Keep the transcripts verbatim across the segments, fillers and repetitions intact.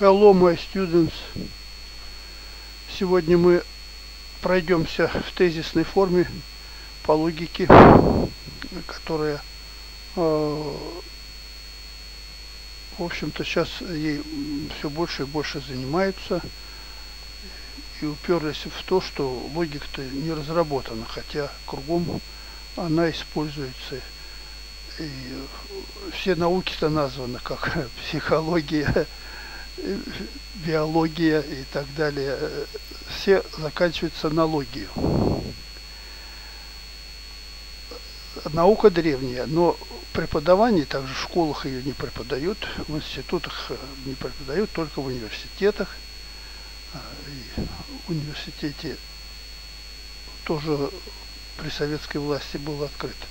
Hello, my students. Сегодня мы пройдемся в тезисной форме по логике, которая, э, в общем-то, сейчас ей все больше и больше занимаются и уперлись в то, что логика-то не разработана, хотя кругом она используется. И все науки-то названы как психология, биология и так далее. Все заканчиваются на логию. Наука древняя, но преподавание, также в школах ее не преподают, в институтах не преподают, только в университетах. И в университете тоже при советской власти было открыто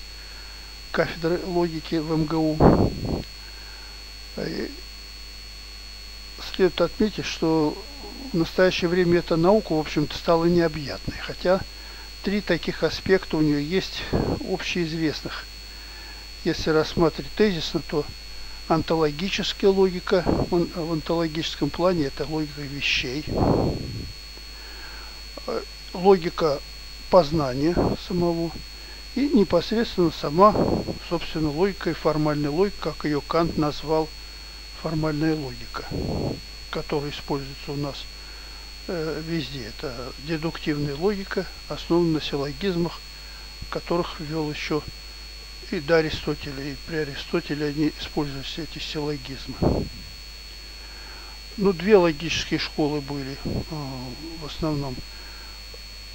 кафедры логики в МГУ. И следует отметить, что в настоящее время эта наука, в общем-то, стала необъятной. Хотя три таких аспекта у нее есть общеизвестных. Если рассматривать тезисно, то онтологическая логика, в онтологическом плане это логика вещей, логика познания самого, и непосредственно сама, собственно, логика и формальная логика, как ее Кант назвал, формальная логика, которая используется у нас э, везде. Это дедуктивная логика, основана на силлогизмах, которых ввел еще и до Аристотеля, и при Аристотеле они использовали все эти силлогизмы. Ну, две логические школы были э, в основном.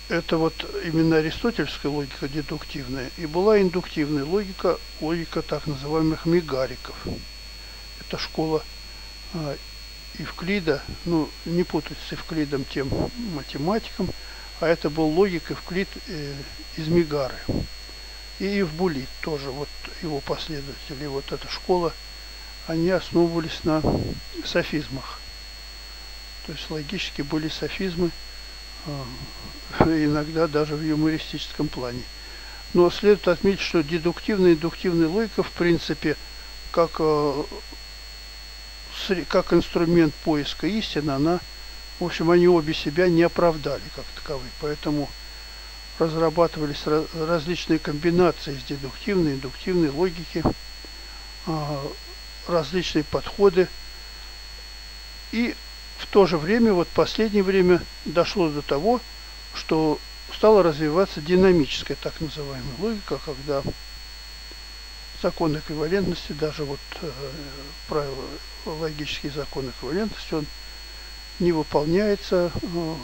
Это вот именно аристотельская логика дедуктивная, и была индуктивная логика, логика так называемых мегариков. Это школа э, Евклида, ну не путать с Евклидом, тем математиком, а это был логик Евклид э, из Мегары. И Евбулид тоже, вот его последователи, вот эта школа, они основывались на софизмах. То есть логически были софизмы, иногда даже в юмористическом плане. Но следует отметить, что дедуктивная и индуктивная логика в принципе как, как инструмент поиска истины, она, в общем, они обе себя не оправдали как таковые. Поэтому разрабатывались различные комбинации из дедуктивной и индуктивной логики, различные подходы. И в то же время, вот в последнее время дошло до того, что стала развиваться динамическая так называемая логика, когда закон эквивалентности, даже вот э, правило, логический закон эквивалентности, он не выполняется, э,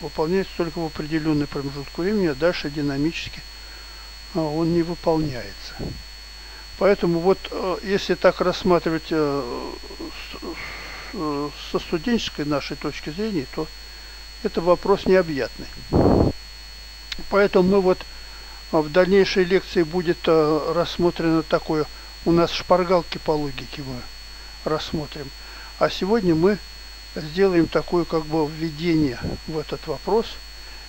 выполняется только в определенный промежуток времени, а дальше динамически э, он не выполняется. Поэтому вот э, если так рассматривать э, э, со студенческой нашей точки зрения, то это вопрос необъятный. Поэтому мы вот в дальнейшей лекции будет э, рассмотрено такое. У нас шпаргалки по логике мы рассмотрим. А сегодня мы сделаем такое как бы введение в этот вопрос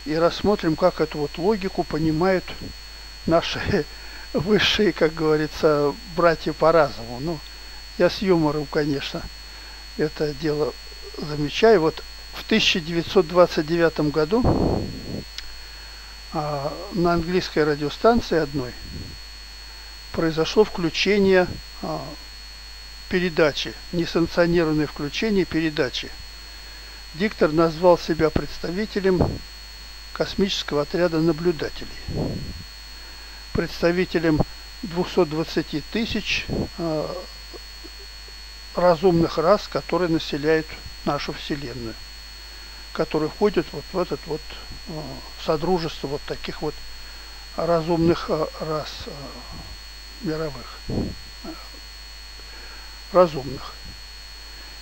и рассмотрим, как эту вот логику понимают наши высшие, как говорится, братья по разуму. Ну, я с юмором, конечно, это дело замечаю. Вот в тысяча девятьсот двадцать девятом году а, на английской радиостанции одной произошло включение а, передачи, несанкционированное включение передачи. Диктор назвал себя представителем Космического отряда наблюдателей, представителем двухсот двадцати тысяч а, разумных рас, которые населяют нашу Вселенную, которые входят вот в этот вот э, содружество вот таких вот разумных э, рас э, мировых, э, разумных.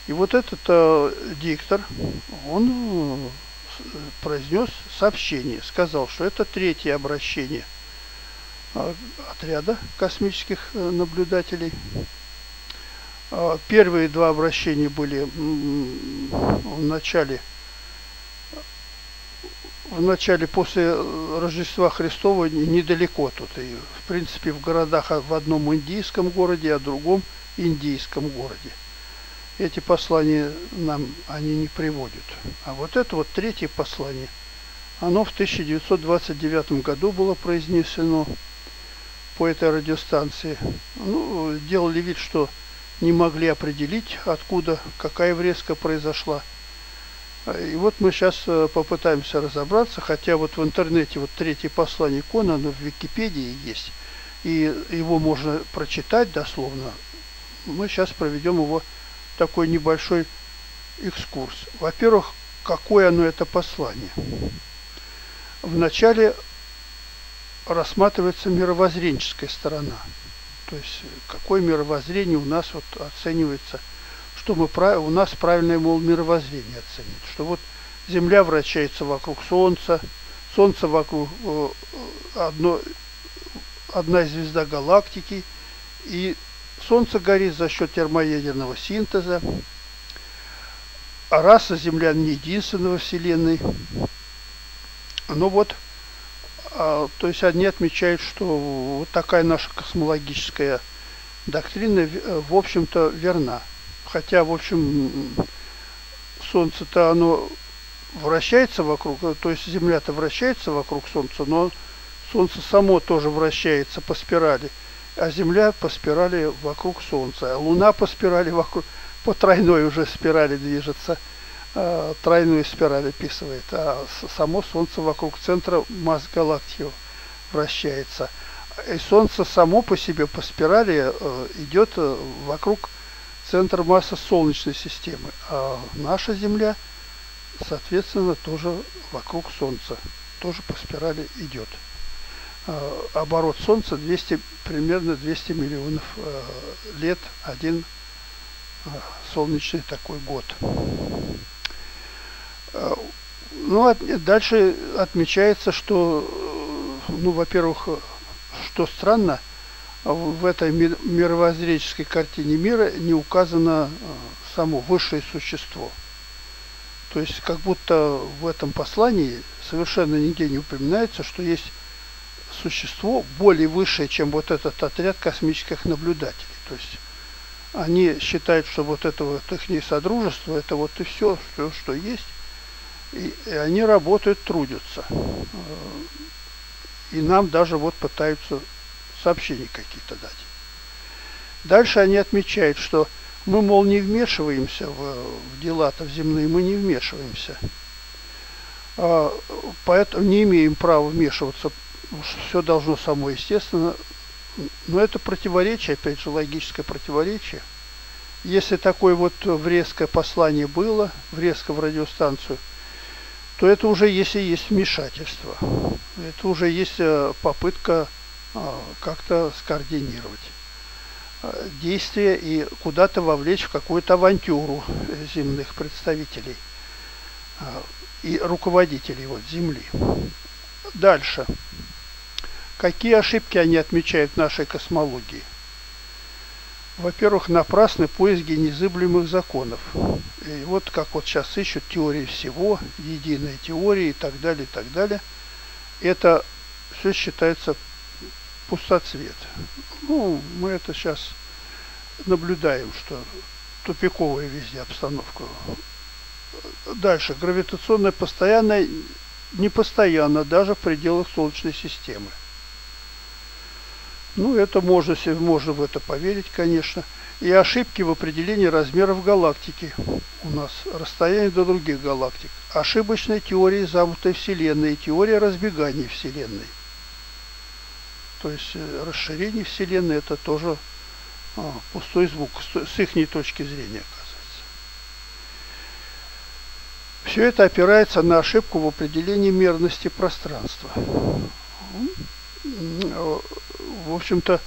И вот этот э, диктор, он э, произнес сообщение, сказал, что это третье обращение э, отряда космических э, наблюдателей. Э, первые два обращения были в начале В начале, после Рождества Христова, недалеко тут. И, в принципе, в городах, в одном индийском городе, а в другом индийском городе. эти послания нам они не приводят. А вот это вот третье послание, оно в тысяча девятьсот двадцать девятом году было произнесено по этой радиостанции. Ну, делали вид, что не могли определить, откуда, какая врезка произошла. И вот мы сейчас попытаемся разобраться, хотя вот в интернете вот третье послание Кона, оно в Википедии есть, и его можно прочитать дословно. Мы сейчас проведем его такой небольшой экскурс. Во-первых, какое оно это послание? Вначале рассматривается мировоззренческая сторона. То есть, какое мировоззрение у нас вот оценивается, что мы, у нас правильное, мол, мировоззрение оценит. Что вот Земля вращается вокруг Солнца, Солнце вокруг одно, одна звезда галактики, и Солнце горит за счет термоядерного синтеза, а раса землян не единственная во Вселенной. Ну вот, а, то есть они отмечают, что вот такая наша космологическая доктрина, в общем-то, верна. Хотя, в общем, Солнце-то оно вращается вокруг, то есть Земля-то вращается вокруг Солнца, но Солнце само тоже вращается по спирали. А Земля по спирали вокруг Солнца, а Луна по спирали вокруг, по тройной уже спирали движется, э, тройную спираль описывает, а само Солнце вокруг центра масс галактики вращается. И Солнце само по себе по спирали э, идет вокруг центра массы Солнечной системы, а наша Земля, соответственно, тоже вокруг Солнца, тоже по спирали идет. Оборот Солнца двести, примерно двести миллионов э, лет, один э, солнечный такой год. Э, ну, от, дальше отмечается, что, э, ну, во-первых, что странно, в этой мировоззренческой картине мира не указано э, само высшее существо. То есть, как будто в этом послании совершенно нигде не упоминается, что есть существо более высшее, чем вот этот отряд космических наблюдателей. То есть они считают, что вот это вот их содружество, это вот и все, все, что есть. И, и они работают, трудятся. И нам даже вот пытаются сообщения какие-то дать. Дальше они отмечают, что мы, мол, не вмешиваемся в, в дела-то в земные, мы не вмешиваемся. Поэтому не имеем права вмешиваться. Все должно само естественно. Но это противоречие, опять же, логическое противоречие. Если такое вот врезкое послание было, врезка в радиостанцию, то это уже если есть вмешательство. Это уже есть попытка как-то скоординировать действия и куда-то вовлечь в какую-то авантюру земных представителей и руководителей вот Земли. Дальше. Какие ошибки они отмечают в нашей космологии? Во-первых, напрасны поиски незыблемых законов. И вот как вот сейчас ищут теории всего, единые теории и так далее, и так далее. Это все считается пустоцвет. Ну, мы это сейчас наблюдаем, что тупиковая везде обстановка. Дальше. Гравитационная постоянная непостоянно, даже в пределах Солнечной системы. Ну, это можно, можно в это поверить, конечно. И ошибки в определении размеров галактики у нас, расстояние до других галактик. Ошибочная теория замкнутой Вселенной, теория разбегания Вселенной. То есть расширение Вселенной — это тоже а, пустой звук, с ихней точки зрения. Все это опирается на ошибку в определении мерности пространства. В общем-то,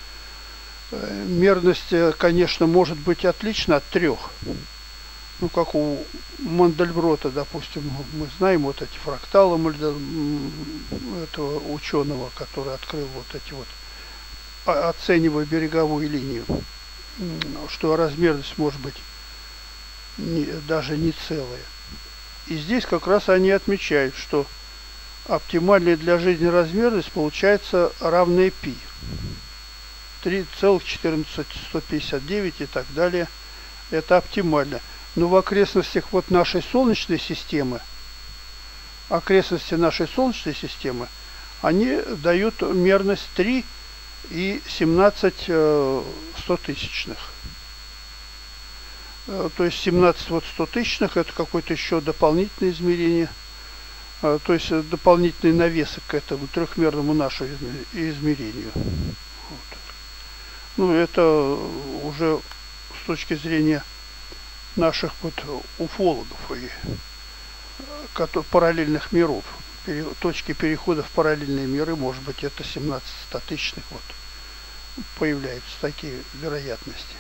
мерность, конечно, может быть отлична от трех. Ну, как у Мандельброта, допустим, мы знаем вот эти фракталы этого ученого, который открыл вот эти вот, оценивая береговую линию, что размерность может быть не, даже не целая. И здесь как раз они отмечают, что оптимальная для жизни размерность получается равная π. три целых четырнадцать сто пятьдесят девять и так далее. это оптимально. Но в окрестностях вот нашей Солнечной системы, окрестности нашей Солнечной системы, они дают мерность три и семнадцать сто тысячных. То есть семнадцать вот сто тысячных это какое-то еще дополнительное измерение, то есть дополнительный навес к этому трехмерному нашему измерению. Вот. Ну это уже с точки зрения наших вот уфологов и параллельных миров, точки перехода в параллельные миры, может быть, это семнадцать стотысячных, вот появляются такие вероятности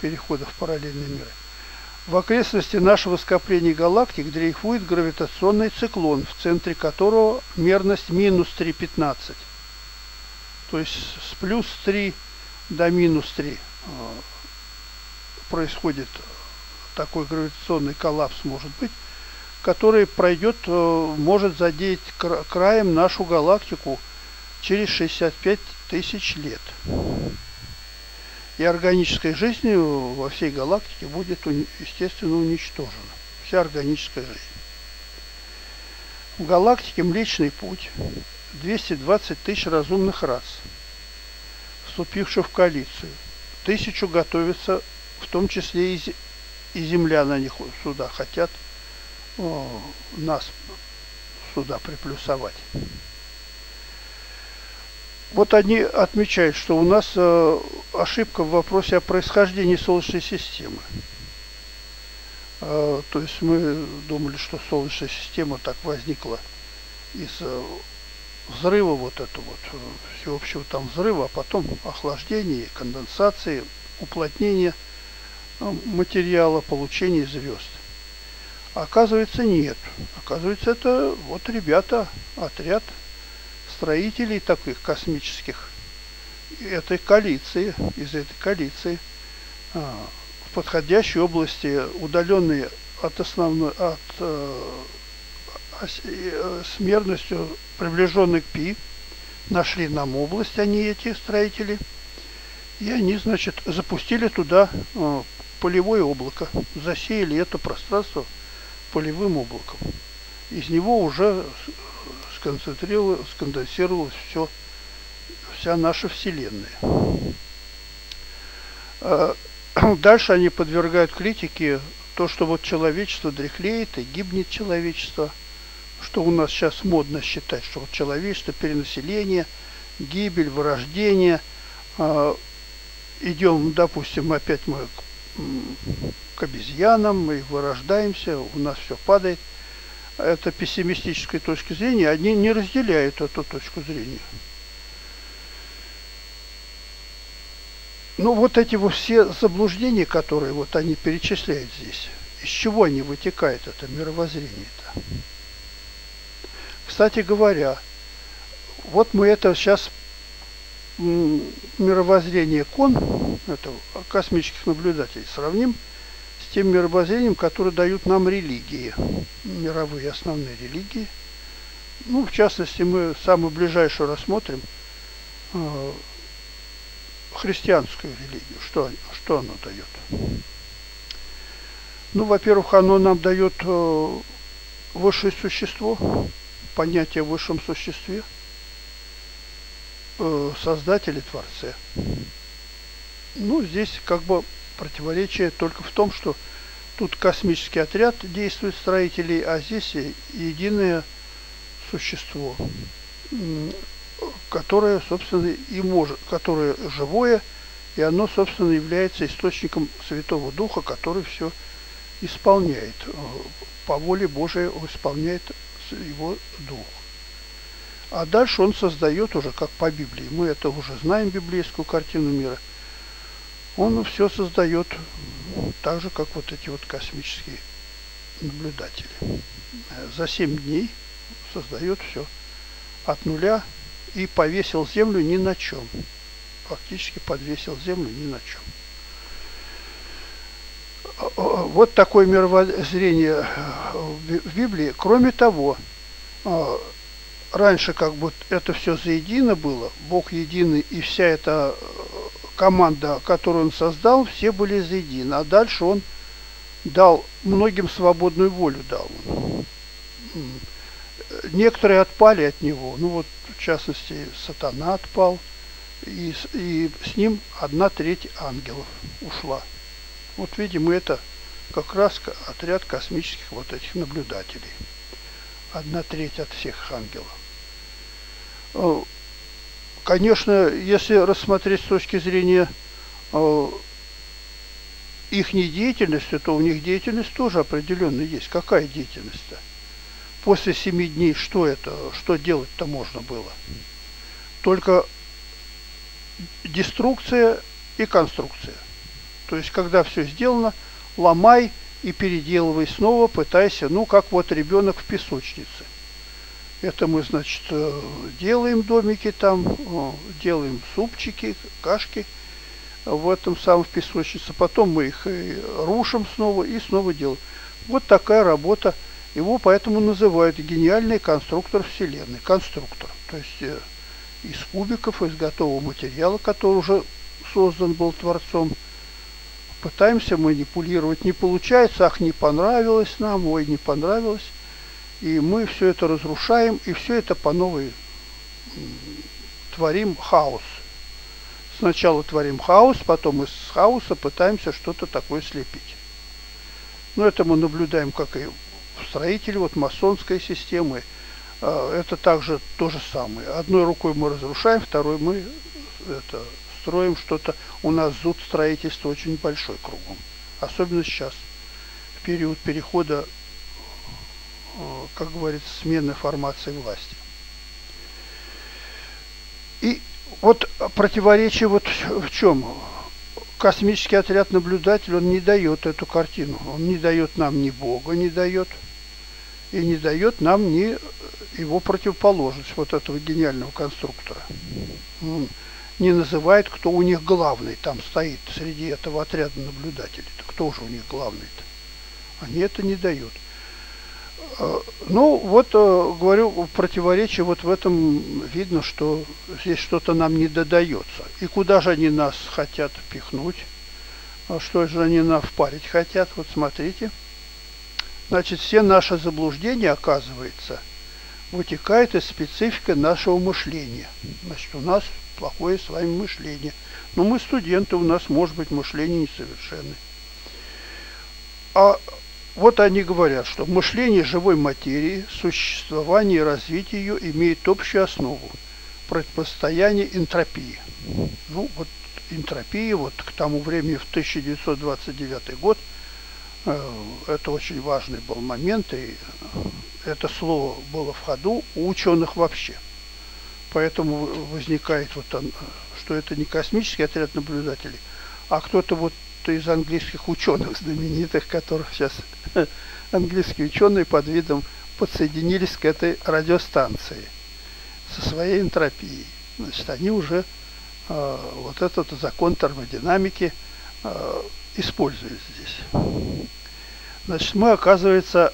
перехода в параллельные миры. В окрестности нашего скопления галактик дрейфует гравитационный циклон, в центре которого мерность минус три пятнадцать. То есть с плюс три до минус три происходит такой гравитационный коллапс, может быть, который пройдет, может задеть краем нашу галактику через шестьдесят пять тысяч лет. И органической жизни во всей галактике будет, естественно, уничтожена. Вся органическая жизнь. В галактике Млечный Путь двести двадцать тысяч разумных рас, вступивших в коалицию. Тысячу готовятся, в том числе и земляне, они сюда хотят о, нас сюда приплюсовать. Вот они отмечают, что у нас э, ошибка в вопросе о происхождении Солнечной системы. Э, то есть мы думали, что Солнечная система так возникла из э, взрыва, вот этого вот, всеобщего там взрыва, а потом охлаждения, конденсации, уплотнения э, материала, получения звезд. Оказывается, нет. Оказывается, это вот ребята, отряд строителей таких космических этой коалиции, из этой коалиции в подходящей области, удаленные от основной, от с мерностью приближенной к пи, нашли нам область они, эти строители, и они, значит, запустили туда полевое облако, засеяли это пространство полевым облаком, из него уже сконцентрировалось, сконденсировалось все, вся наша Вселенная. Дальше они подвергают критике то, что вот человечество дряхлеет и гибнет человечество, что у нас сейчас модно считать, что вот человечество, перенаселение, гибель, вырождение. Идем, допустим, опять мы к, к обезьянам, мы вырождаемся, у нас все падает. Это пессимистической точки зрения, они не разделяют эту точку зрения. Ну вот эти вот все заблуждения, которые вот они перечисляют здесь, из чего они вытекают, это мировоззрение-то? Кстати говоря, вот мы это сейчас мировоззрение Кон, это космических наблюдателей, сравним с тем мировоззрением, которое дают нам религии, мировые основные религии. Ну, в частности, мы самую ближайшую рассмотрим э, христианскую религию. Что, что оно дает? Ну, во-первых, оно нам дает э, высшее существо, понятие о высшем существе, э, создателе, творце. Ну, здесь как бы противоречие только в том, что тут космический отряд действует строителей, а здесь единое существо, которое, собственно, и может, которое живое, и оно, собственно, является источником Святого Духа, который все исполняет. По воле Божией исполняет его Дух. А дальше он создает уже, как по Библии. Мы это уже знаем, библейскую картину мира. Он все создает так же, как вот эти вот космические наблюдатели. За семь дней создает все от нуля и повесил Землю ни на чем. Фактически подвесил Землю ни на чем. Вот такое мировоззрение в Библии. Кроме того, раньше как бы это все заедино было. Бог единый и вся эта команда, которую он создал, все были заедино. А дальше он дал многим свободную волю. Дал. Некоторые отпали от него. Ну вот, в частности, Сатана отпал. И, и с ним одна треть ангелов ушла. Вот, видимо, это как раз отряд космических вот этих наблюдателей. Одна треть от всех ангелов. Конечно, если рассмотреть с точки зрения э, их деятельности, то у них деятельность тоже определенно есть. Какая деятельность-то? После семи дней что это, что делать-то можно было? Только деструкция и конструкция. То есть, когда все сделано, ломай и переделывай снова, пытайся, ну, как вот ребенок в песочнице. Это мы, значит, делаем домики там, делаем супчики, кашки в этом самом в песочнице. Потом мы их рушим снова и снова делаем. Вот такая работа. Его поэтому называют гениальный конструктор Вселенной. Конструктор. То есть из кубиков, из готового материала, который уже создан был Творцом. Пытаемся манипулировать. Не получается, ах, не понравилось нам, ой, не понравилось. И мы все это разрушаем, и все это по новой творим хаос. Сначала творим хаос, потом из хаоса пытаемся что-то такое слепить. Но это мы наблюдаем, как и в строителе вот, масонской системы. Это также то же самое. Одной рукой мы разрушаем, второй мы это, строим что-то. У нас зуд строительства очень большой кругом. Особенно сейчас, в период перехода, как говорится, смены формации власти. И вот противоречие вот в чем. Космический отряд наблюдателей, он не дает эту картину. Он не дает нам ни Бога, не дает. И не дает нам ни его противоположность, вот этого гениального конструктора. Он не называет, кто у них главный. Там стоит среди этого отряда наблюдателей. Кто же у них главный-то? Они это не дают. Ну, вот, говорю, противоречие вот в этом видно, что здесь что-то нам не додается. И куда же они нас хотят впихнуть? Что же они нам впарить хотят? Вот смотрите. Значит, все наши заблуждения, оказывается, вытекают из специфики нашего мышления. Значит, у нас плохое с вами мышление. Но мы студенты, у нас может быть мышление несовершенное. А... Вот они говорят, что мышление живой материи, существование и развитие ее имеет общую основу – противостояние энтропии. Ну, вот энтропия, вот к тому времени, в тысяча девятьсот двадцать девятый год, э, это очень важный был момент, и это слово было в ходу у ученых вообще. Поэтому возникает, вот он, что это не космический отряд наблюдателей, а кто-то вот из английских ученых знаменитых, которых сейчас английские ученые под видом подсоединились к этой радиостанции со своей энтропией. Значит, они уже э, вот этот закон термодинамики э, используют здесь. Значит, мы, оказывается,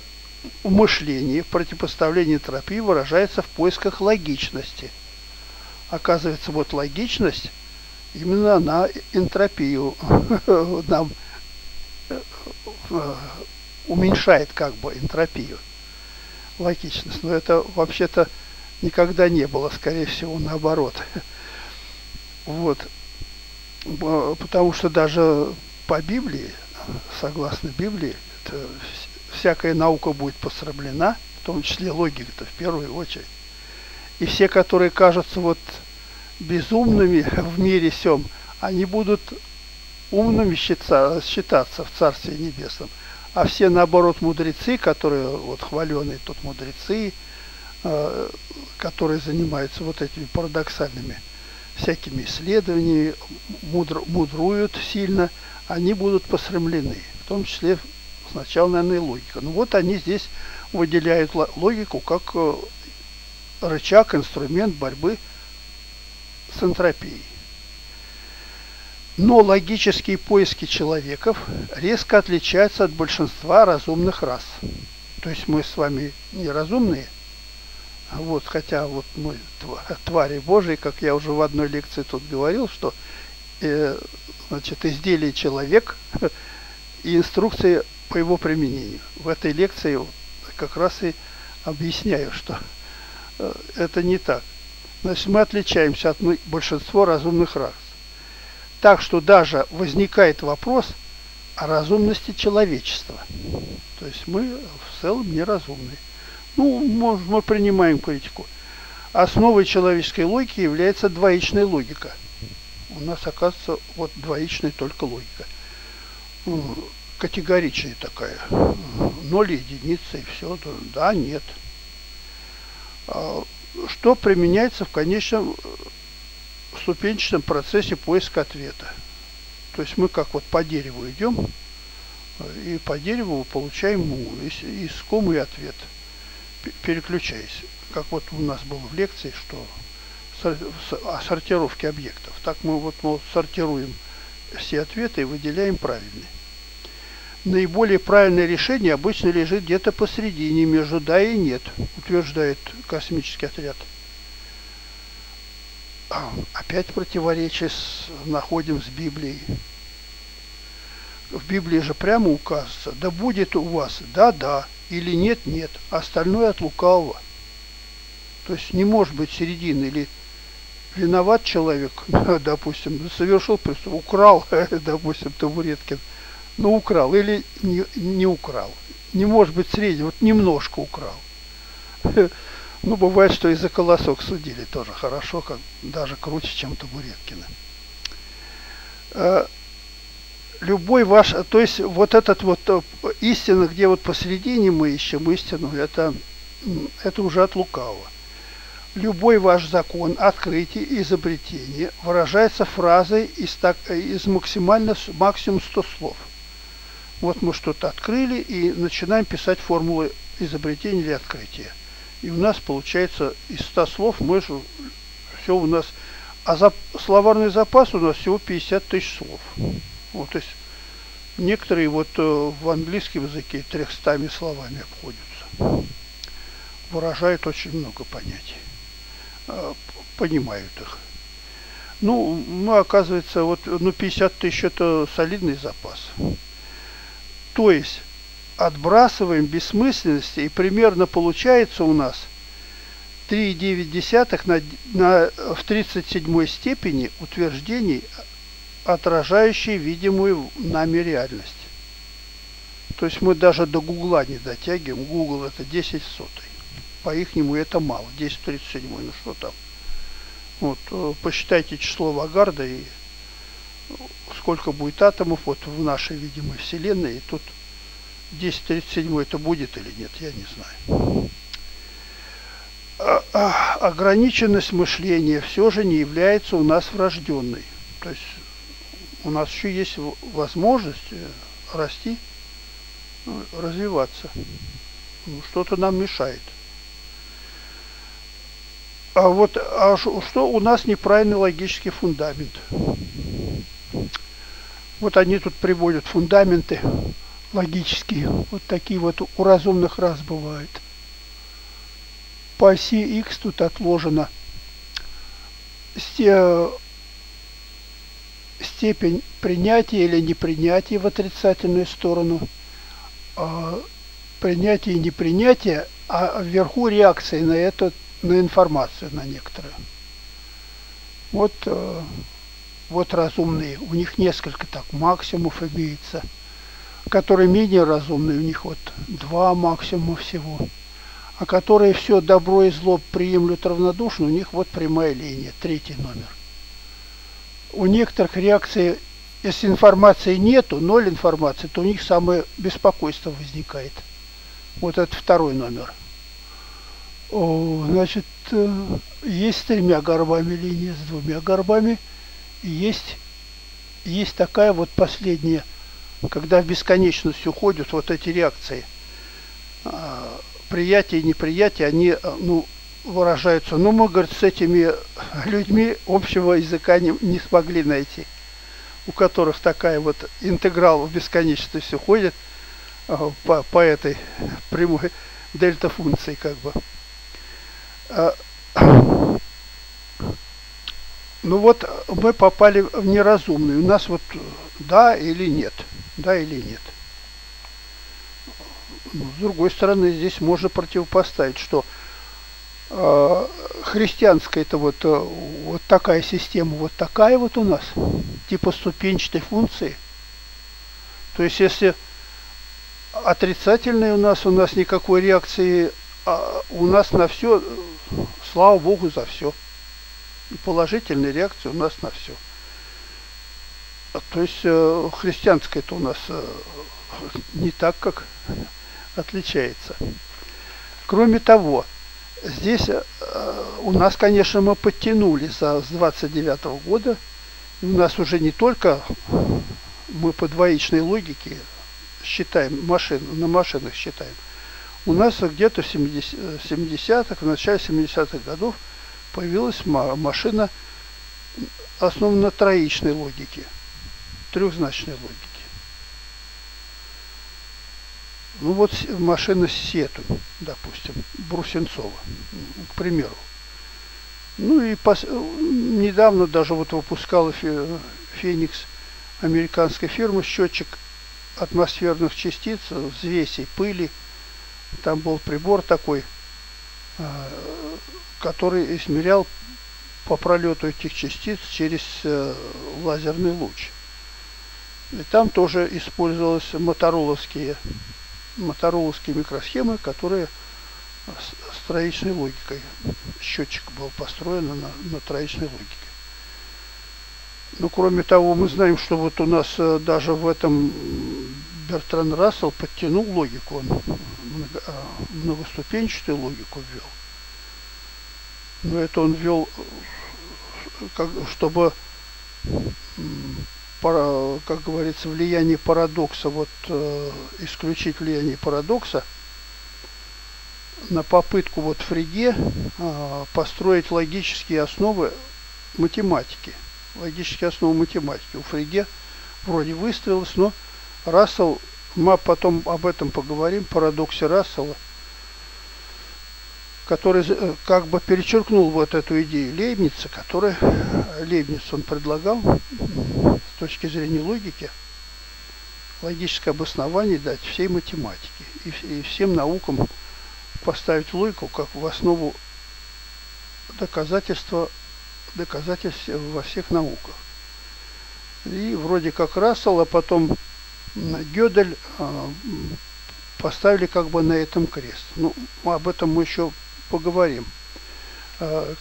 в мышлении, в противопоставлении энтропии выражается в поисках логичности. Оказывается, вот логичность, именно она энтропию нам уменьшает, как бы, энтропию, логичность. Но это вообще-то никогда не было, скорее всего, наоборот. Вот. Потому что даже по Библии, согласно Библии, всякая наука будет посрамлена, в том числе логика-то в первую очередь. И все, которые кажутся вот безумными в мире сём, они будут умными считаться, считаться в Царстве Небесном. А все, наоборот, мудрецы, которые вот хваленые тут мудрецы, э, которые занимаются вот этими парадоксальными всякими исследованиями, мудр, мудруют сильно, они будут посрамлены. В том числе сначала, наверное, и логика. Ну вот они здесь выделяют логику как рычаг, инструмент борьбы с энтропией. Но логические поиски человеков резко отличаются от большинства разумных рас. То есть мы с вами не разумные, вот, хотя вот мы твари Божьи, как я уже в одной лекции тут говорил, что э, значит, изделий человек и инструкции по его применению. В этой лекции как раз и объясняю, что э, это не так. Значит, мы отличаемся от большинства разумных рас. Так что даже возникает вопрос о разумности человечества. То есть мы в целом неразумны. Ну, мы, мы принимаем критику. Основой человеческой логики является двоичная логика. У нас, оказывается, вот двоичная только логика. Категоричная такая. Ноль, единицы и все. Да, нет. Что применяется в конечном ступенчатом процессе поиска ответа. То есть мы как вот по дереву идем, и по дереву получаем искомый ответ, переключаясь. Как вот у нас было в лекции, что о сортировке объектов. Так мы вот, мол, сортируем все ответы и выделяем правильные. Наиболее правильное решение обычно лежит где-то посредине, между да и нет, утверждает космический отряд. Опять противоречие с, находим с Библией. В Библии же прямо указывается, да будет у вас да-да или нет-нет, остальное от лукавого. То есть не может быть середины, или виноват человек, допустим, совершил преступление, украл, допустим, табуреткин, но украл или не, не украл. Не может быть среднего, вот немножко украл. Ну, бывает, что и за колосок судили тоже хорошо, как, даже круче, чем табуреткина. Любой ваш... То есть вот этот вот истина, где вот посередине мы ищем истину, это, это уже от лукавого. Любой ваш закон, открытие, изобретение выражается фразой из, так, из максимально, максимум ста слов. Вот мы что-то открыли и начинаем писать формулы изобретения или открытия. И у нас получается из ста слов мы же все у нас. А за, словарный запас у нас всего пятьдесят тысяч слов. Вот, то есть некоторые вот э, в английском языке трехстами словами обходятся. Выражают очень много понятий. Э, понимают их. Ну, ну, оказывается, вот ну, пятьдесят тысяч это солидный запас. То есть отбрасываем бессмысленности, и примерно получается у нас три и девять десятых на, на, в тридцать седьмой степени утверждений, отражающие видимую нами реальность. То есть мы даже до Гугла не дотягиваем. Гугл это десять сотых. По-ихнему это мало. десять в тридцать седьмой, ну что там. Вот, посчитайте число Вагарда и сколько будет атомов вот в нашей видимой Вселенной. И тут десять в тридцать седьмой это будет или нет, я не знаю. Ограниченность мышления все же не является у нас врожденной. То есть у нас еще есть возможность расти, развиваться. Что-то нам мешает. А вот а что у нас неправильный логический фундамент? Вот они тут приводят фундаменты логические. Вот такие вот у разумных рас бывают. По оси Х тут отложена степень принятия или непринятия в отрицательную сторону. Принятие и непринятие, а вверху реакции на это, на информацию, на некоторую. Вот, вот разумные. У них несколько так максимумов имеется. Которые менее разумные, у них вот два максимума всего. А которые все добро и зло приемлют равнодушно, у них вот прямая линия, третий номер. У некоторых реакции, если информации нету, ноль информации, то у них самое беспокойство возникает. Вот это второй номер. О, значит, есть с тремя горбами линия, с двумя горбами. И есть, есть такая вот последняя. Когда в бесконечность уходят вот эти реакции, приятие и неприятие, они ну, выражаются. Но мы, говорит, с этими людьми общего языка не, не смогли найти, у которых такая вот интеграл в бесконечность уходит по, по этой прямой дельта функции как бы. Ну вот мы попали в неразумную. У нас вот да или нет. Да или нет. С другой стороны, здесь можно противопоставить, что э, христианская это вот, э, вот такая система, вот такая вот у нас, типа ступенчатой функции. То есть, если отрицательная у нас, у нас никакой реакции, а у нас на все, слава Богу, за все. И положительная реакция у нас на все. То есть, э, христианская это у нас э, не так, как... отличается. Кроме того, здесь э, у нас, конечно, мы подтянули за, с двадцать девятого года. У нас уже не только мы по двоичной логике считаем машин, на машинах считаем. У нас где-то в семидесятых, в начале семидесятых годов появилась машина основанная на троичной логике, трехзначной логике. Ну вот машина с Сету, допустим, Брусенцова, к примеру. Ну и пос... недавно даже вот выпускала Феникс, американская фирма, счетчик атмосферных частиц, взвесей, пыли. Там был прибор такой, который измерял по пролету этих частиц через лазерный луч. И там тоже использовались мотороловские мотороловские микросхемы, которые с троичной логикой. Счетчик был построен на, на троичной логике. Но кроме того, мы знаем, что вот у нас даже в этом Бертран Рассел подтянул логику, он много, многоступенчатую логику ввел. Но это он ввел, как, чтобы, как говорится, влияние парадокса, вот э, исключить влияние парадокса на попытку вот Фреге э, построить логические основы математики. Логические основы математики. У Фреге вроде выстроилось, но Рассел, мы потом об этом поговорим, парадоксе Рассела, который э, как бы перечеркнул вот эту идею Лейбница, который Лейбниц он предлагал с точки зрения логики, логическое обоснование дать всей математике и, и всем наукам, поставить логику как в основу доказательства, доказательств во всех науках. И вроде как Рассел, а потом Гёдель э, поставили как бы на этом крест. Ну, об этом мы еще поговорим,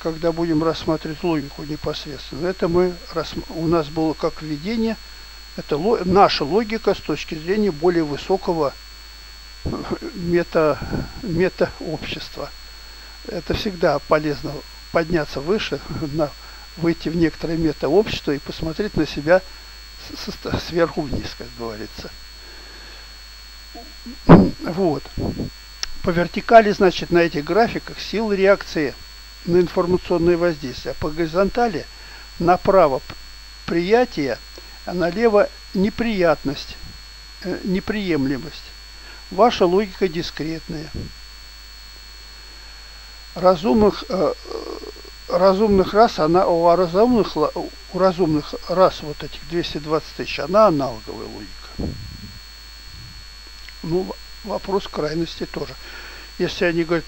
когда будем рассматривать логику непосредственно. Это мы рассм... у нас было как введение. Это ло... наша логика с точки зрения более высокого мета... мета-общества. Это всегда полезно подняться выше, на... выйти в некоторое мета-общество и посмотреть на себя со... сверху вниз, как говорится. Вот. По вертикали, значит, на этих графиках силы реакции на информационные воздействия. По горизонтали направо приятие, а налево неприятность, э, неприемлемость. Ваша логика дискретная. Разумных, э, разумных рас, она, у, разумных, у разумных рас вот этих двести двадцать тысяч, она аналоговая логика. Ну, вопрос крайности тоже. Если они говорят,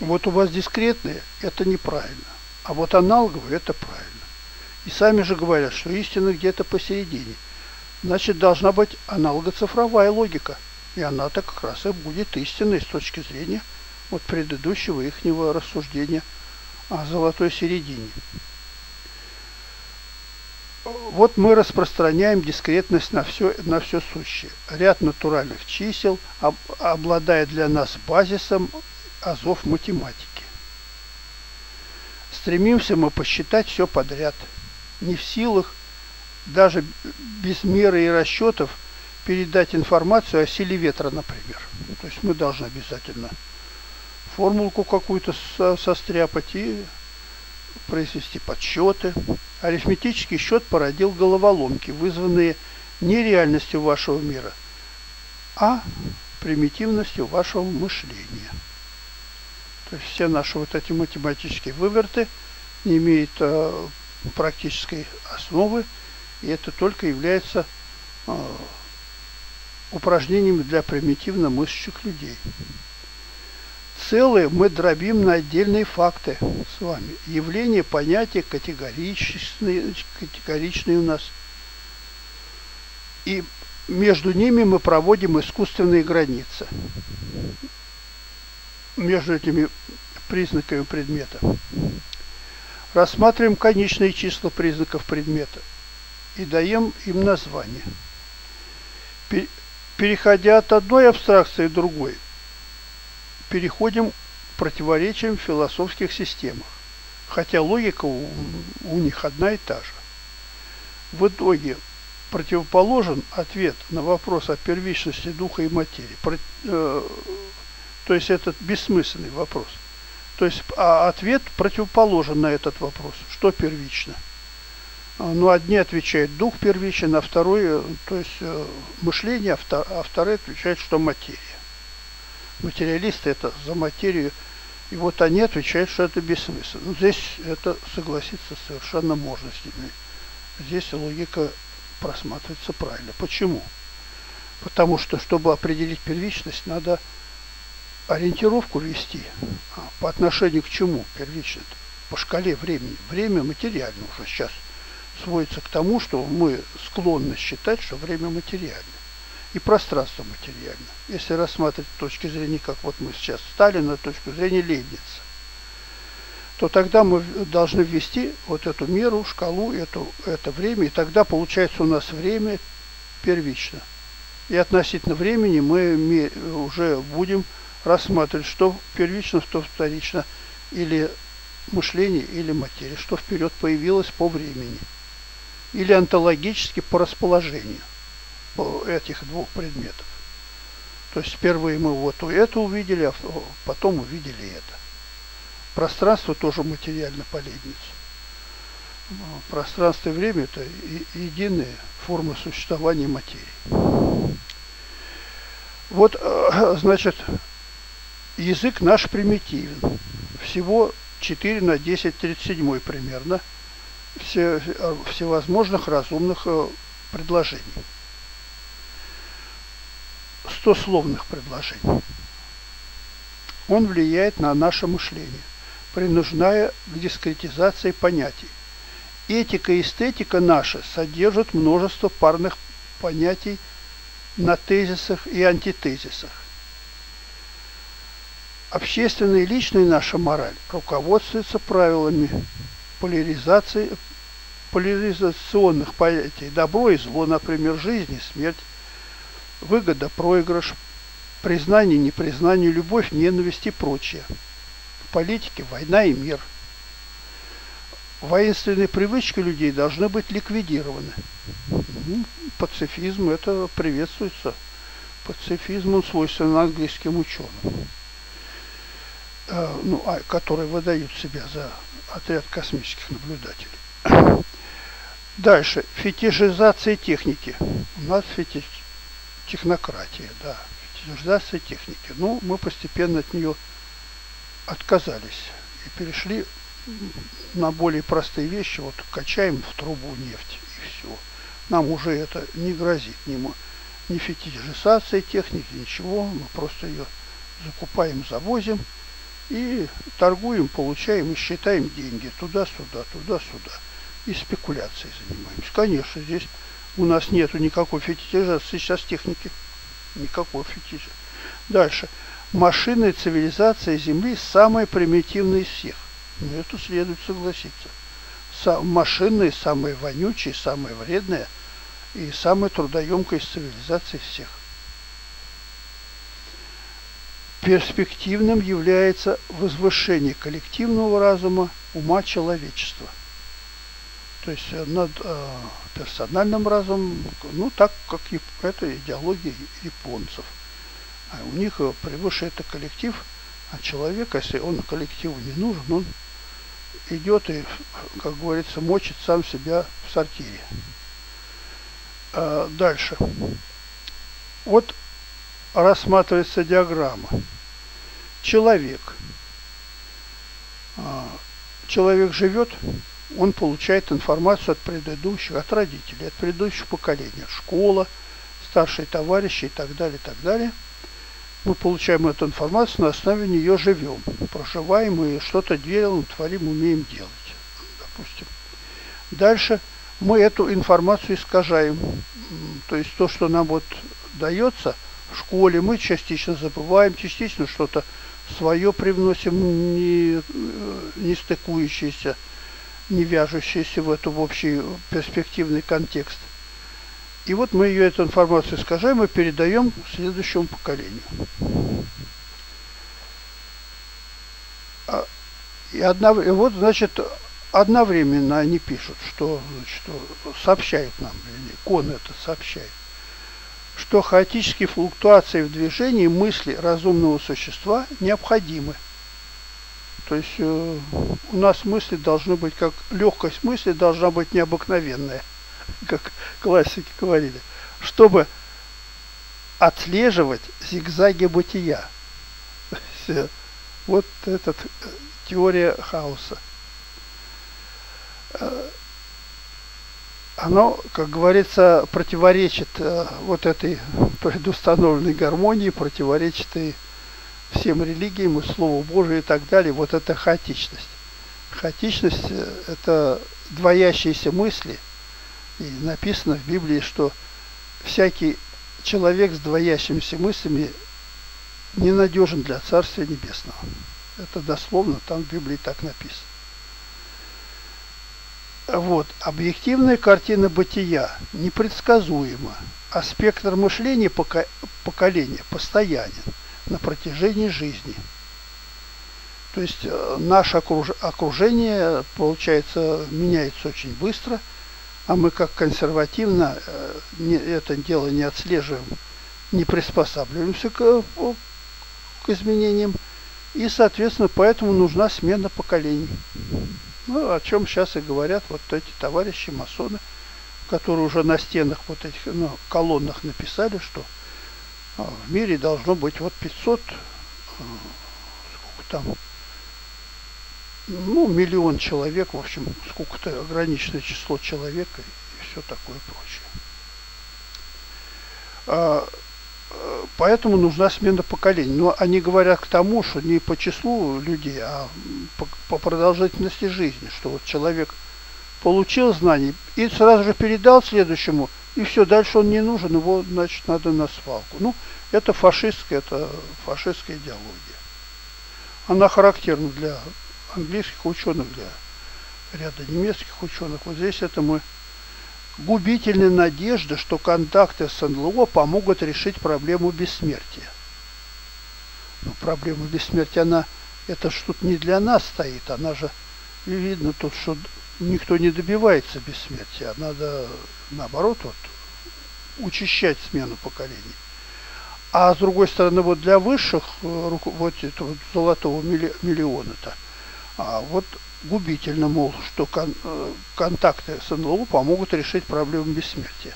вот у вас дискретные, это неправильно. А вот аналоговые, это правильно. И сами же говорят, что истина где-то посередине. Значит, должна быть аналогоцифровая логика. И она-то как раз и будет истинной с точки зрения вот предыдущего ихнего рассуждения о золотой середине. Вот мы распространяем дискретность на все, на все сущее. Ряд натуральных чисел об, обладает для нас базисом азов математики. Стремимся мы посчитать все подряд. Не в силах даже без меры и расчетов передать информацию о силе ветра, например. То есть мы должны обязательно формулку какую-то со состряпать и произвести подсчеты. Арифметический счет породил головоломки, вызванные не реальностью вашего мира, а примитивностью вашего мышления. То есть все наши вот эти математические выверты не имеют э, у практической основы, и это только является э, упражнением для примитивно мыслящих людей. Целые мы дробим на отдельные факты с вами. Явления, понятия категоричные, категоричные у нас. И между ними мы проводим искусственные границы. Между этими признаками предмета. Рассматриваем конечные числа признаков предмета и даем им название. Переходя от одной абстракции к другой, переходим к противоречиям в философских системах, хотя логика у, у них одна и та же. В итоге противоположен ответ на вопрос о первичности духа и материи. Про, э, то есть этот бессмысленный вопрос. То есть а ответ противоположен на этот вопрос. Что первично? Ну, одни отвечают дух первичен, а второй, то есть э, мышление, а вторые отвечают, что материя. Материалисты это за материю. И вот они отвечают, что это бессмысленно. Но здесь это согласиться совершенно можно с ними. Здесь логика просматривается правильно. Почему? Потому что, чтобы определить первичность, надо ориентировку вести. А по отношению к чему первично? По шкале времени. Время материально уже сейчас сводится к тому, что мы склонны считать, что время материально. И пространство материально. Если рассматривать с точки зрения, как вот мы сейчас стали, на точку зрения Лейбница, то тогда мы должны ввести вот эту меру, шкалу, эту, это время, и тогда получается у нас время первично. И относительно времени мы уже будем рассматривать, что первично, что вторично, или мышление, или материя, что вперед появилось по времени, или онтологически по расположению этих двух предметов. То есть впервые мы вот это увидели, а потом увидели это. Пространство тоже материально по Лейбницу. Пространство и время — это единые формы существования материи. Вот, значит, язык наш примитивен. Всего четыре на десять тридцать семь примерно все, всевозможных разумных предложений. Стословных предложений. Он влияет на наше мышление, принуждая к дискретизации понятий. Этика и эстетика наши содержат множество парных понятий на тезисах и антитезисах. Общественная и личная наша мораль руководствуется правилами поляризации, поляризационных понятий. Добро и зло, например, жизнь и смерть, выгода, проигрыш, признание, непризнание, любовь, ненависть и прочее. В политике война и мир. Воинственные привычки людей должны быть ликвидированы. Пацифизм — это приветствуется. Пацифизм, он свойственен английским ученым, ну, а, которые выдают себя за отряд космических наблюдателей. Дальше. Фетишизация техники. У нас фетиш... технократия, да, фетишизация техники. Ну, мы постепенно от нее отказались и перешли на более простые вещи. Вот качаем в трубу нефть и все. Нам уже это не грозит, ни, ни фетишизация техники, ничего. Мы просто ее закупаем, завозим и торгуем, получаем и считаем деньги туда-сюда, туда-сюда. И спекуляцией занимаемся. Конечно, здесь у нас нету никакой фетишизации сейчас техники. Никакого фетиша. Дальше. Машины и цивилизация Земли самая примитивная из всех. Но это следует согласиться. Сам, машины самые вонючие, самые вредные и самая трудоемкая из цивилизаций всех. Перспективным является возвышение коллективного разума, ума человечества. То есть над э, персональным разумом, ну так как и это идеология японцев. А у них превыше это коллектив, а человек, если он коллективу не нужен, он идет и, как говорится, мочит сам себя в сортире. Э, дальше. Вот рассматривается диаграмма. Человек. Э, человек живет. он получает информацию от предыдущих, от родителей, от предыдущих поколений, школа, старшие товарищи и так далее, и так далее. Мы получаем эту информацию, на основе нее живем, проживаем и что-то делаем, творим, умеем делать, допустим. Дальше мы эту информацию искажаем. То есть то, что нам вот дается в школе, мы частично забываем, частично что-то свое привносим, не, не стыкующееся, не вяжущееся в этот общий перспективный контекст. И вот мы ее, эту информацию искажаем и передаем следующему поколению. И, одно, и вот, значит, одновременно они пишут, что, значит, сообщают нам, или Кон это сообщает, что хаотические флуктуации в движении мысли разумного существа необходимы. То есть э, у нас мысли должны быть, как легкость мысли должна быть необыкновенная, как классики говорили, чтобы отслеживать зигзаги бытия. Вот эта теория хаоса. Оно, как говорится, противоречит вот этой предустановленной гармонии, противоречит и всем религиям, и Слову Божию и так далее. Вот это хаотичность. Хаотичность – это двоящиеся мысли. И написано в Библии, что всякий человек с двоящимися мыслями ненадежен для Царствия Небесного. Это дословно там в Библии так написано. Вот. Объективная картина бытия непредсказуема, а спектр мышления поко- поколения постоянен на протяжении жизни. То есть э, наше окруж- окружение, получается, меняется очень быстро, а мы как консервативно э, не, это дело не отслеживаем, не приспосабливаемся к, к изменениям, и, соответственно, поэтому нужна смена поколений. Ну, о чем сейчас и говорят вот эти товарищи масоны, которые уже на стенах вот этих, ну, колоннах написали, что в мире должно быть вот пятьсот, сколько там, ну, миллион человек, в общем, сколько-то ограниченное число человек и все такое прочее. Поэтому нужна смена поколений. Но они говорят к тому, что не по числу людей, а по, по продолжительности жизни. Что вот человек получил знания и сразу же передал следующему, и все, дальше он не нужен, его, значит, надо на свалку. Ну, это фашистская, это фашистская идеология. Она характерна для английских ученых, для ряда немецких ученых. Вот здесь это мы... Губительная надежда, что контакты с эн эл о помогут решить проблему бессмертия. Но проблема бессмертия, она, это ж тут не для нас стоит, она же, видно тут, что никто не добивается бессмертия. Надо, наоборот, вот, учащать смену поколений. А с другой стороны, вот для высших, вот этого золотого миллиона-то, а вот... губительно, мол, что кон контакты с эн эл о помогут решить проблему бессмертия.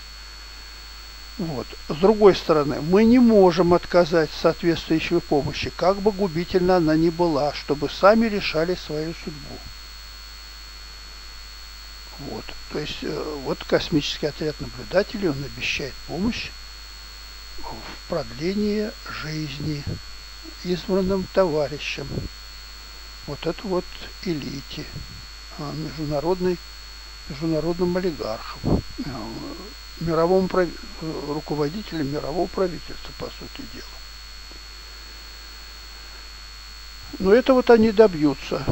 Вот. С другой стороны, мы не можем отказать в соответствующей помощи, как бы губительна она ни была, чтобы сами решали свою судьбу. Вот. То есть, вот космический отряд наблюдателей, он обещает помощь в продлении жизни избранным товарищам. Вот это вот элите, международной, международным олигархам, мировому прав... руководителям мирового правительства, по сути дела. Но это вот они добьются.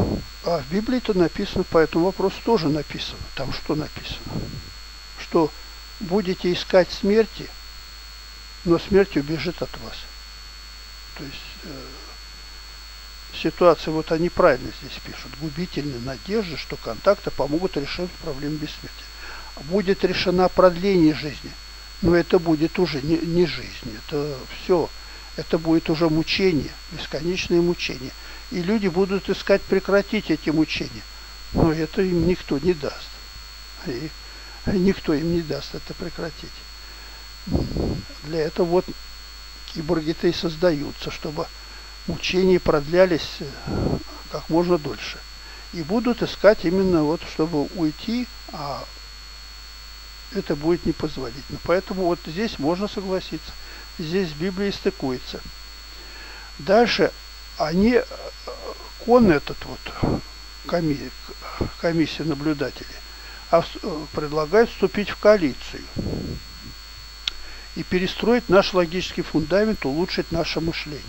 А в Библии-то написано, по этому вопросу тоже написано. Там что написано? Что будете искать смерти, но смерть убежит от вас. То есть... ситуация, вот они правильно здесь пишут, губительная надежда, что контакты помогут решить проблему бессмертия. Будет решено продление жизни, но это будет уже не, не жизнь, это все, это будет уже мучение, бесконечные мучения. И люди будут искать прекратить эти мучения, но это им никто не даст. И никто им не даст это прекратить. Для этого вот киборги-то и создаются, чтобы... мучения продлялись как можно дольше. и будут искать именно вот, чтобы уйти, а это будет непозволительно. Поэтому вот здесь можно согласиться. Здесь Библия стыкуется. Дальше они, кон этот вот, комиссия, комиссия наблюдателей, предлагает вступить в коалицию и перестроить наш логический фундамент, улучшить наше мышление.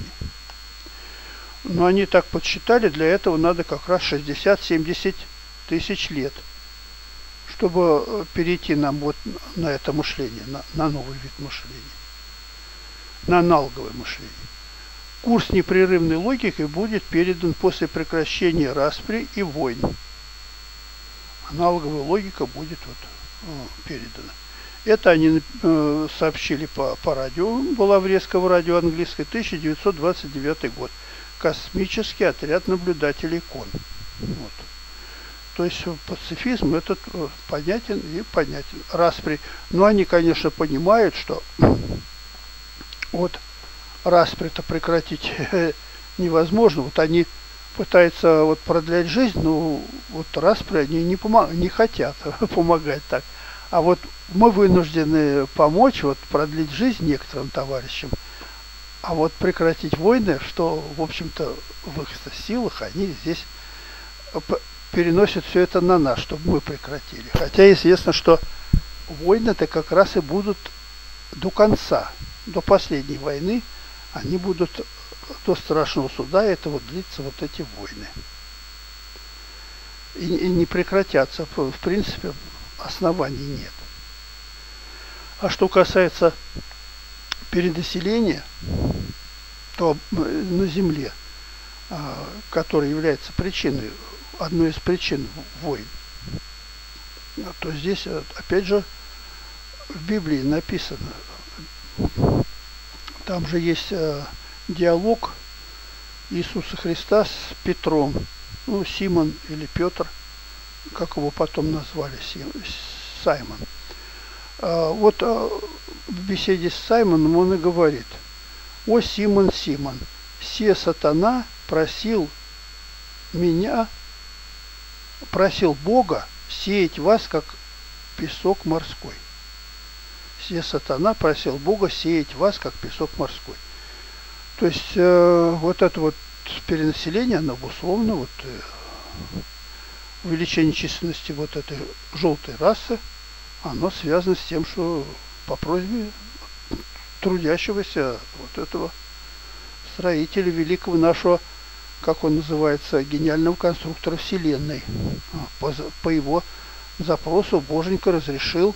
Но они так подсчитали, для этого надо как раз шестьдесят-семьдесят тысяч лет, чтобы перейти нам вот на это мышление, на, на новый вид мышления, на аналоговое мышление. Курс непрерывной логики будет передан после прекращения распри и войн. Аналоговая логика будет вот передана. Это они э, сообщили по, по радио, была врезка в радио английской, тысяча девятьсот двадцать девятый год. Космический отряд наблюдателей Кон. Вот. То есть пацифизм этот понятен и понятен. Распри. Но они, конечно, понимают, что вот распри-то прекратить невозможно. Вот они пытаются вот продлять жизнь, но вот распри они не, помог... не хотят помогать так. А вот мы вынуждены помочь, вот, продлить жизнь некоторым товарищам, а вот прекратить войны, что, в общем-то, в их силах, они здесь переносят все это на нас, чтобы мы прекратили. Хотя известно, что войны-то как раз и будут до конца, до последней войны, они будут до страшного суда, и это вот длится вот эти войны. И, и не прекратятся, в принципе, оснований нет. А что касается перенаселения, то на Земле, которая является причиной, одной из причин войн, то здесь, опять же, в Библии написано, там же есть диалог Иисуса Христа с Петром, ну, Симон или Петр, как его потом назвали, Саймон. Вот в беседе с Саймоном он и говорит: «О, Симон, Симон, се сатана просил меня, просил Бога сеять вас, как песок морской. Се сатана просил Бога сеять вас, как песок морской». То есть э, вот это вот перенаселение, оно обусловлено вот, э, увеличение численности вот этой желтой расы, оно связано с тем, что по просьбе трудящегося вот этого строителя великого нашего, как он называется, гениального конструктора Вселенной, по, по его запросу Боженька разрешил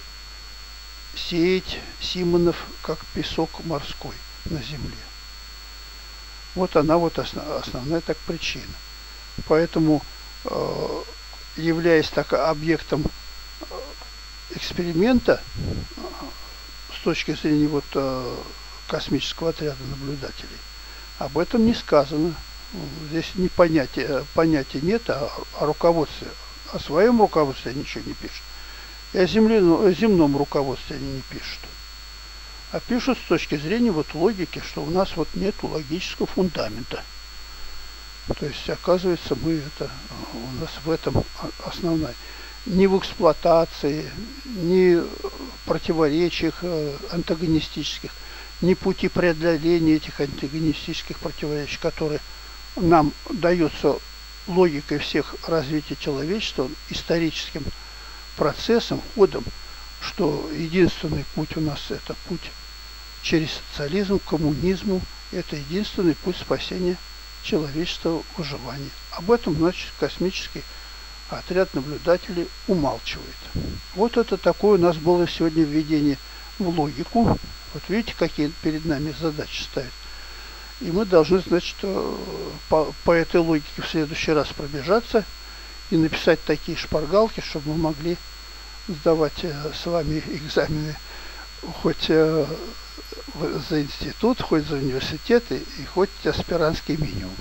сеять Симонов как песок морской на земле. Вот она вот основ, основная так причина. Поэтому, э, являясь так объектом эксперимента с точки зрения вот космического отряда наблюдателей, об этом не сказано. Здесь не понятия, понятия нет о, о руководстве. О своем руководстве они ничего не пишут. И о, земле, о земном руководстве они не пишут. А пишут с точки зрения вот логики, что у нас вот нет логического фундамента. То есть, оказывается, мы это, у нас в этом основная. Ни в эксплуатации, ни противоречиях антагонистических, ни пути преодоления этих антагонистических противоречий, которые нам даются логикой всех развития человечества, историческим процессом, ходом, что единственный путь у нас — это путь через социализм, коммунизм, это единственный путь спасения человечества, выживания. Об этом, значит, космический отряд наблюдателей умалчивает. Вот это такое у нас было сегодня введение в логику. Вот видите, какие перед нами задачи ставят. И мы должны, значит, по, по этой логике в следующий раз пробежаться и написать такие шпаргалки, чтобы мы могли сдавать с вами экзамены хоть за институт, хоть за университеты, и хоть аспирантский минимум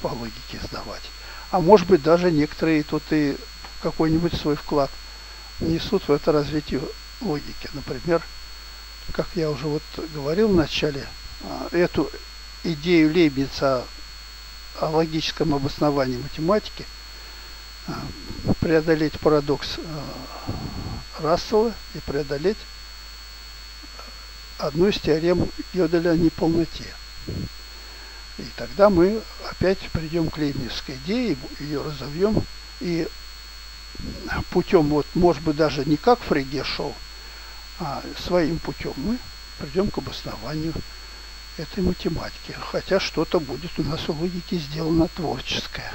по логике сдавать. А может быть, даже некоторые тут и какой-нибудь свой вклад несут в это развитие логики. Например, как я уже вот говорил в начале, эту идею Лейбница о логическом обосновании математики преодолеть парадокс Рассела и преодолеть одну из теорем Гёделя о неполноте. И тогда мы опять придем к лейбницской идее, ее разовьем, и путем, вот, может быть, даже не как Фреге шел, а своим путем мы придем к обоснованию этой математики. Хотя что-то будет у нас в логике сделано творческое.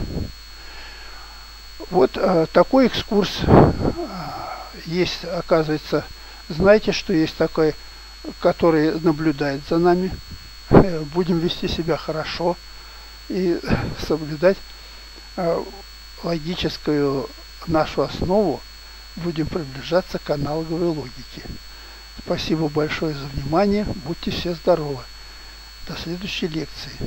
Вот э, такой экскурс э, есть, оказывается. Знаете, что есть такой, который наблюдает за нами. Э, будем вести себя хорошо и э, соблюдать э, логическую нашу основу. Будем приближаться к аналоговой логике. Спасибо большое за внимание. Будьте все здоровы. До следующей лекции.